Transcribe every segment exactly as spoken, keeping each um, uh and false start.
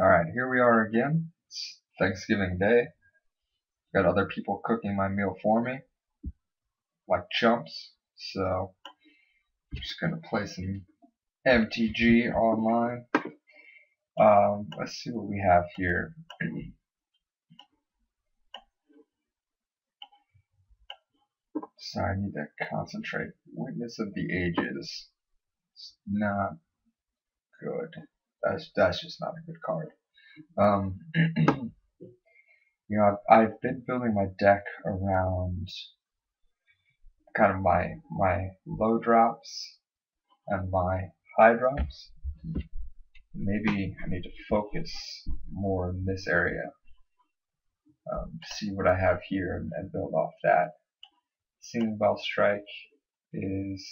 Alright, here we are again. It's Thanksgiving Day. Got other people cooking my meal for me, like chumps. So, I'm just going to play some M T G online. Um, let's see what we have here. So I need to concentrate. Witness of the Ages. It's not good. That's that's just not a good card. Um, you know, I've, I've been building my deck around kind of my my low drops and my high drops. Maybe I need to focus more in this area. Um, see what I have here and, and build off that. Singing Bell Strike is,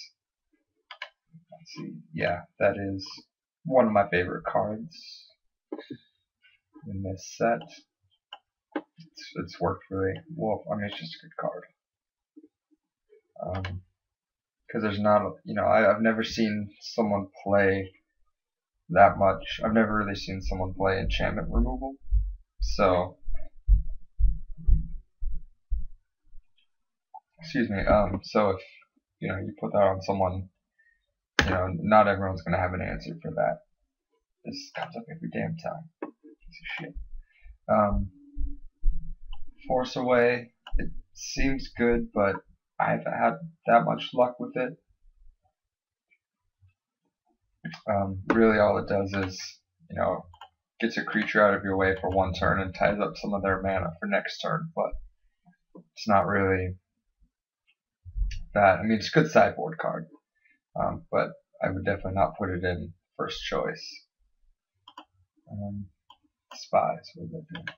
let's see, yeah, that is one of my favorite cards in this set. It's, it's worked really well. I mean, it's just a good card. Um, because there's not, a, you know, I, I've never seen someone play that much. I've never really seen someone play Enchantment Removal. So, excuse me. Um, so if you know you put that on someone, you know, not everyone's gonna have an answer for that. This comes up every damn time. Piece of shit. Um, Force Away. It seems good, but I haven't had that much luck with it. Um, really, all it does is, you know, gets a creature out of your way for one turn and ties up some of their mana for next turn. But it's not really that. I mean, it's a good sideboard card, um, but I would definitely not put it in first choice. Um, spies, what did that do?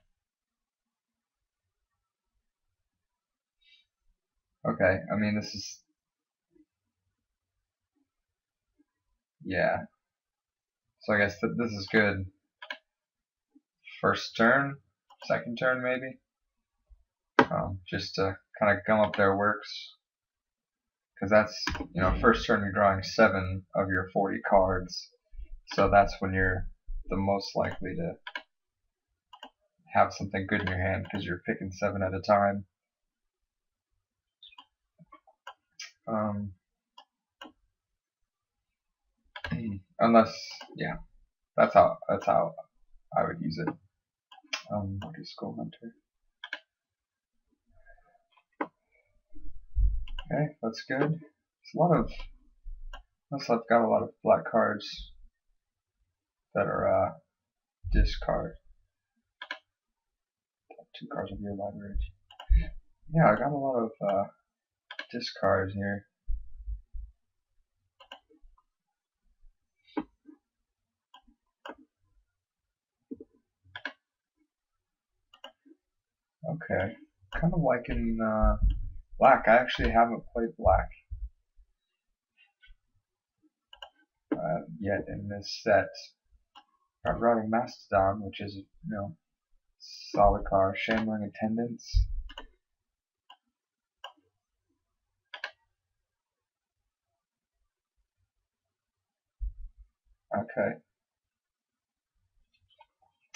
Okay, I mean, this is, yeah. So I guess that this is good. First turn, second turn maybe. Um, just to kind of gum up their works. Because that's, you know, first turn you're drawing seven of your forty cards, so that's when you're the most likely to have something good in your hand because you're picking seven at a time. Um, unless, yeah, that's how that's how I would use it. Um, what is Skull Hunter? Okay, that's good. It's a lot of, unless I've got a lot of black cards that are uh, discard. Two cards of your library. Yeah, I got a lot of uh, discards here. Okay, kind of like in. Uh, Black, I actually haven't played black uh, yet in this set. I'm running Mastodon, which is, you know, solid card. Shambling Attendance. Okay.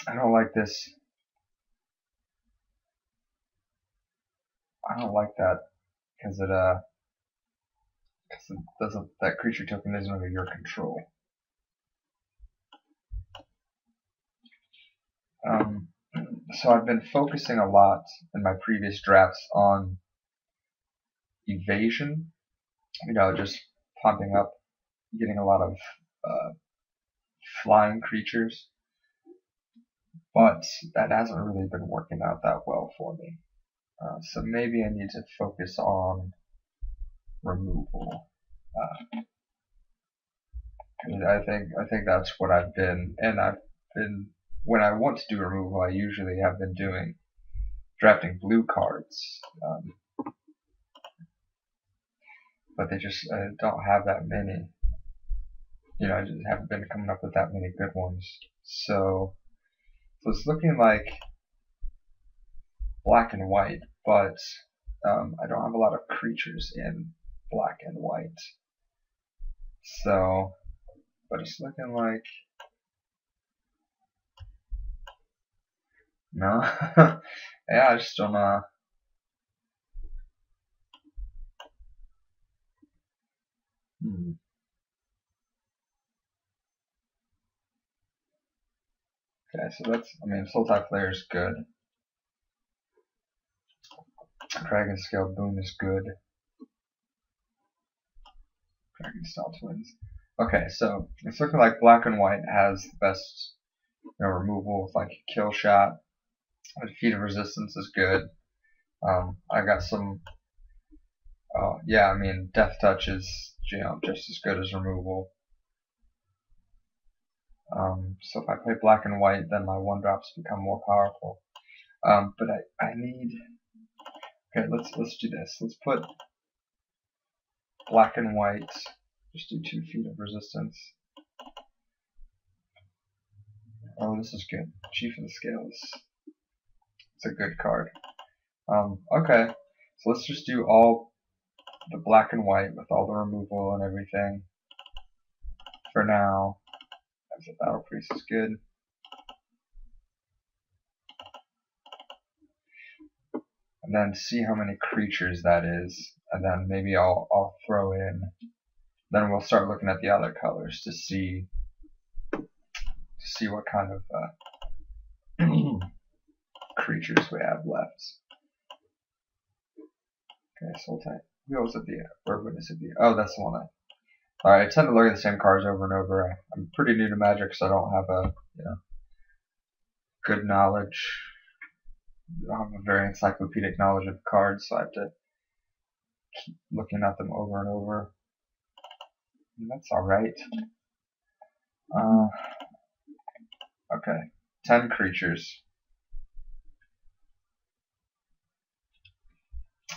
I don't like this. I don't like that. Because it, uh, cause it doesn't, that creature token isn't under your control. Um, so I've been focusing a lot in my previous drafts on evasion. You know, just pumping up, getting a lot of uh, flying creatures. But that hasn't really been working out that well for me. Uh, so maybe I need to focus on removal. Uh, I think I think that's what I've been, and I've been when I want to do removal, I usually have been doing drafting blue cards, um, but they just uh, don't have that many. You know, I just haven't been coming up with that many good ones. So, so it's looking like black and white, but um, I don't have a lot of creatures in black and white. So, but it's looking like No. Ja, ist schon mal. Hm. Okay, so that's, I mean, Sultai Flare is good. Dragon Scale Boom is good. Dragon Style Twins. Okay, so it's looking like Black and White has the best, you know, removal with like Kill Shot. Defeat of Resistance is good. Um, I got some. Uh, yeah, I mean, Death Touch is, you know, just as good as removal. Um, so if I play Black and White, then my one drops become more powerful. Um, but I I need. Okay, let's let's do this. Let's put Black and White. Just do two feet of resistance. Oh, this is good. Chief of the Scales. It's a good card. Um, okay, so let's just do all the Black and White with all the removal and everything for now. As the Battle Priest is good. And then see how many creatures that is, and then maybe I'll I'll throw in. Then we'll start looking at the other colors to see to see what kind of uh, creatures we have left. Okay, Sultai. Who else at the or Witness of the? Oh, that's the one. I, all right, I tend to look at the same cards over and over. I, I'm pretty new to Magic, so I don't have a you know good knowledge. I have a very encyclopedic knowledge of cards, so I have to keep looking at them over and over. And that's alright. Uh, okay, ten creatures.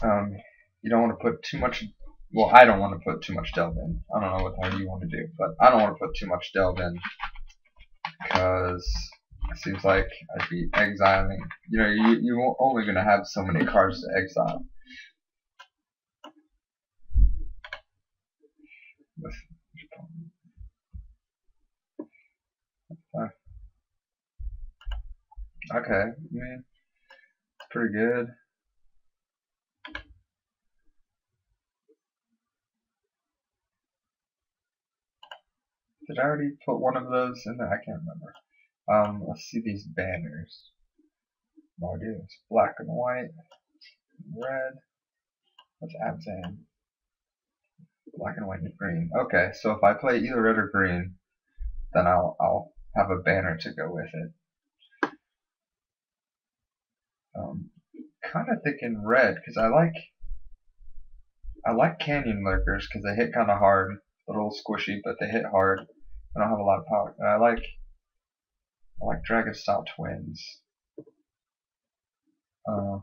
Um, you don't want to put too much. Well, I don't want to put too much delve in. I don't know what the hell you want to do, but I don't want to put too much delve in because. It seems like I'd be exiling. You know, you, you're only going to have so many cards to exile. Okay, I mean, it's pretty good. Did I already put one of those in there? I can't remember. Um, let's see these banners. Mardu, it's black and white, red. Let's add Zan. Black and white and green. Okay, so if I play either red or green, then I'll I'll have a banner to go with it. Um, kind of thinking red because I like I like Canyon Lurkers because they hit kind of hard, a little squishy, but they hit hard. I don't have a lot of power, and I like. I like Dragon Style Twins. Uh,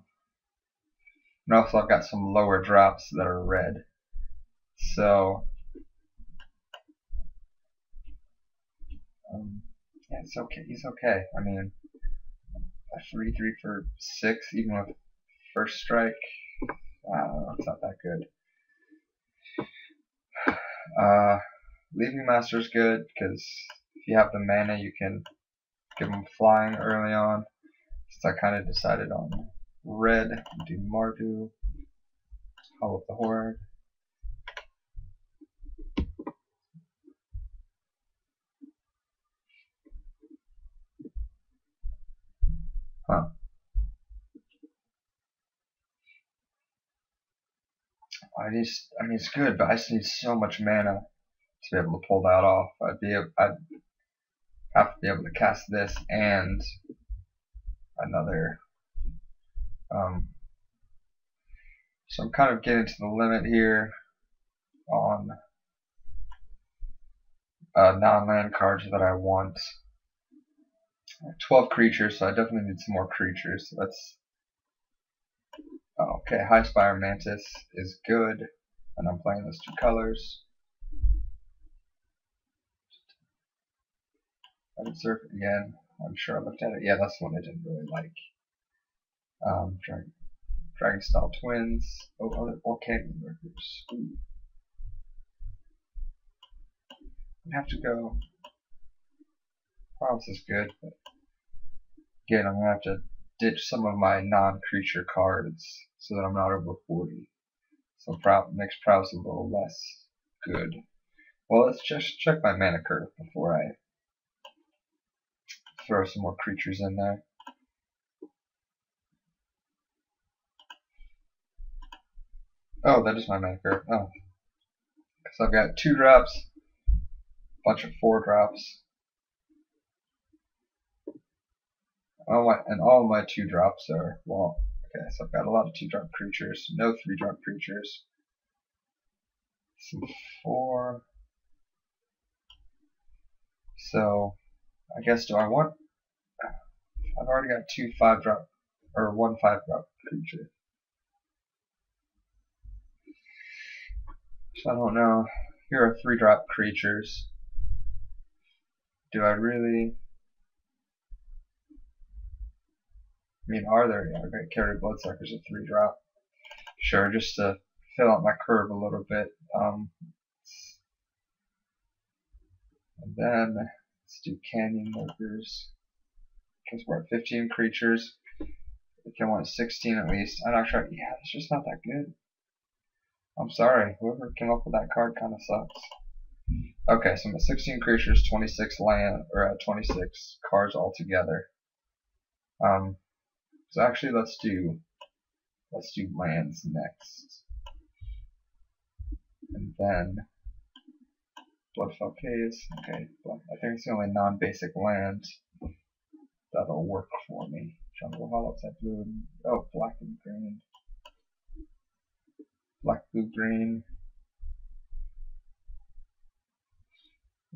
and also I've got some lower drops that are red. So um, yeah, it's okay. He's okay. I mean, a three three for six, even with first strike. I don't know, it's not that good. Uh, Leaving Master's good because if you have the mana, you can. Give them flying early on. So I kind of decided on red. Do Mardu. Howl of the Horde. Huh. I just, I mean, it's good, but I just need so much mana to be able to pull that off. I'd be, I'd. Have to be able to cast this and another. Um, so I'm kind of getting to the limit here on uh, non-land cards that I want. twelve creatures, so I definitely need some more creatures. So that's oh, okay. High Spire Mantis is good, and I'm playing those two colors. Surf it again. I'm sure I looked at it. Yeah, that's the one I didn't really like. Um, Dragon, Dragon Style Twins. Oh, other or Canyon Workers. I have to go. Province is good, but again, I'm gonna have to ditch some of my non-creature cards so that I'm not over forty. So prow makes prowess a little less good. Well, let's just check my mana curve before I throw some more creatures in there. Oh, that is my mana curve. Oh. So I've got two drops, a bunch of four drops. All my, and all my two drops are, well, okay, so I've got a lot of two drop creatures, no three drop creatures. Some four. So, I guess, do I want, I've already got two five drop, or one five drop creature. So I don't know, here are three drop creatures. Do I really, I mean, are there, yeah, I've got carry Bloodsuckers at three drop. Sure, just to fill out my curve a little bit. Um, and then, let's do Canyon Workers. Because we're at fifteen creatures. I think I want sixteen at least. I'm not sure, yeah, it's just not that good. I'm sorry, whoever came up with that card kind of sucks. Okay, so I'm at sixteen creatures, twenty-six land, or uh, twenty-six cards altogether. Um, so actually, let's do let's do lands next, and then Bloodfall Keys. Okay, I think it's the only non-basic land that'll work for me. Jungle Hollows, I blue, oh, black and green. Black, blue, green.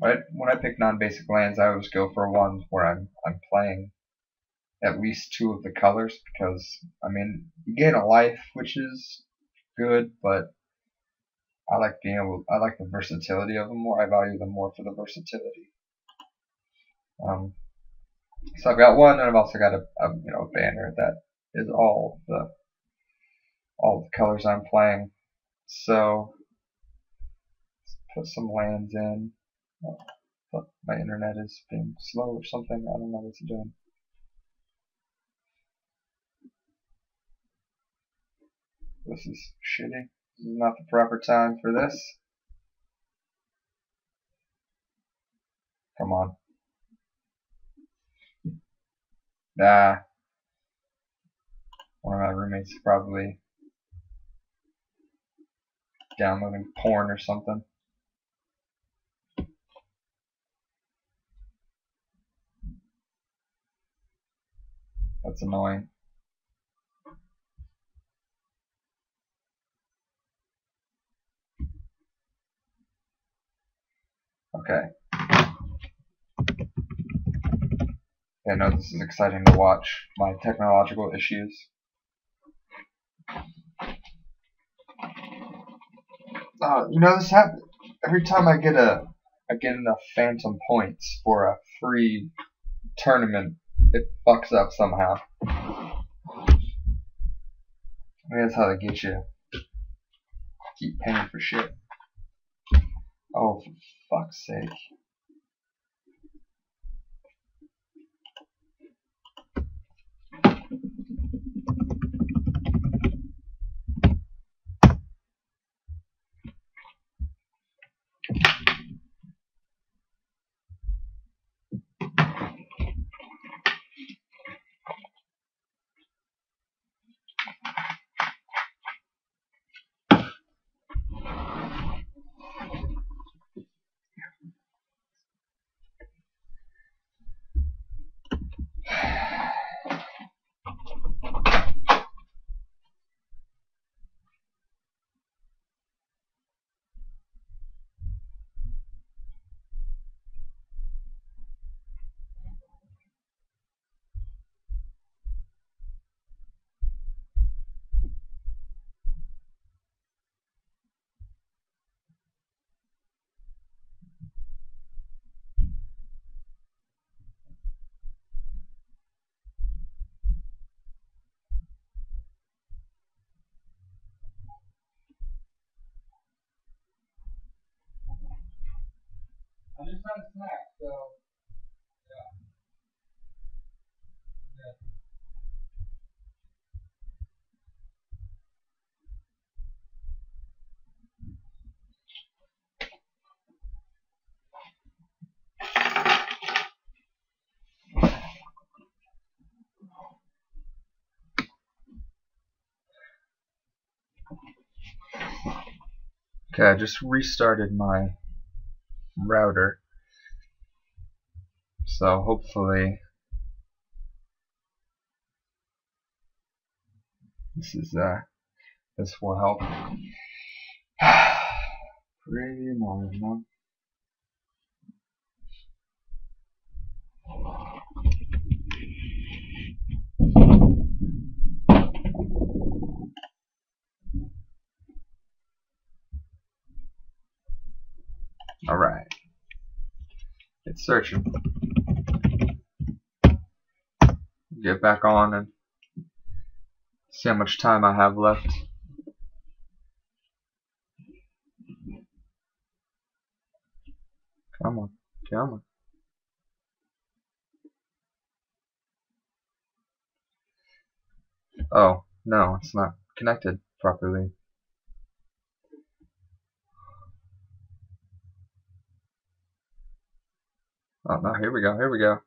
Right, when I pick non-basic lands, I always go for ones where I'm I'm playing at least two of the colors, because I mean you gain a life, which is good, but I like being able, I like the versatility of them more. I value them more for the versatility. Um, so I've got one, and I've also got a, a you know a banner that is all the all the colors I'm playing. So, let's put some lands in. Oh, my internet is being slow or something. I don't know what it's doing. This is shitty. This is not the proper time for this. Come on. Nah. One of my roommates is probably downloading porn or something. That's annoying. Okay. I know this is exciting to watch. My technological issues. Uh, you know, this happens every time I get a I get enough phantom points for a free tournament. It fucks up somehow. I mean, that's how they get you. Keep paying for shit. Oh, for fuck's sake! I just had a snack, so yeah. Yeah. Okay, I just restarted my router, so hopefully this is uh this will help. Pretty annoying, huh? Alright. It's searching. Get back on and see how much time I have left. Come on, come on. Oh, no, it's not connected properly. Oh, no, here we go, here we go.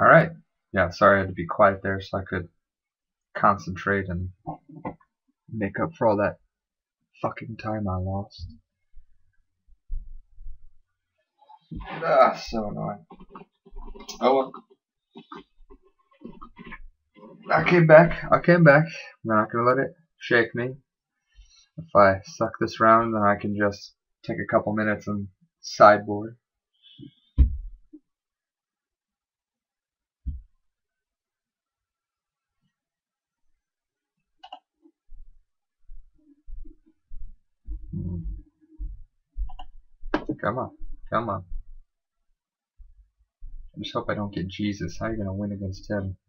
Alright, yeah, sorry I had to be quiet there so I could concentrate and make up for all that fucking time I lost. Ah, so annoying. Oh well. I came back, I came back. I'm not gonna let it shake me. If I suck this round, then I can just take a couple minutes and sideboard. Come on, come on. I just hope I don't get Jesus. How are you going to win against him?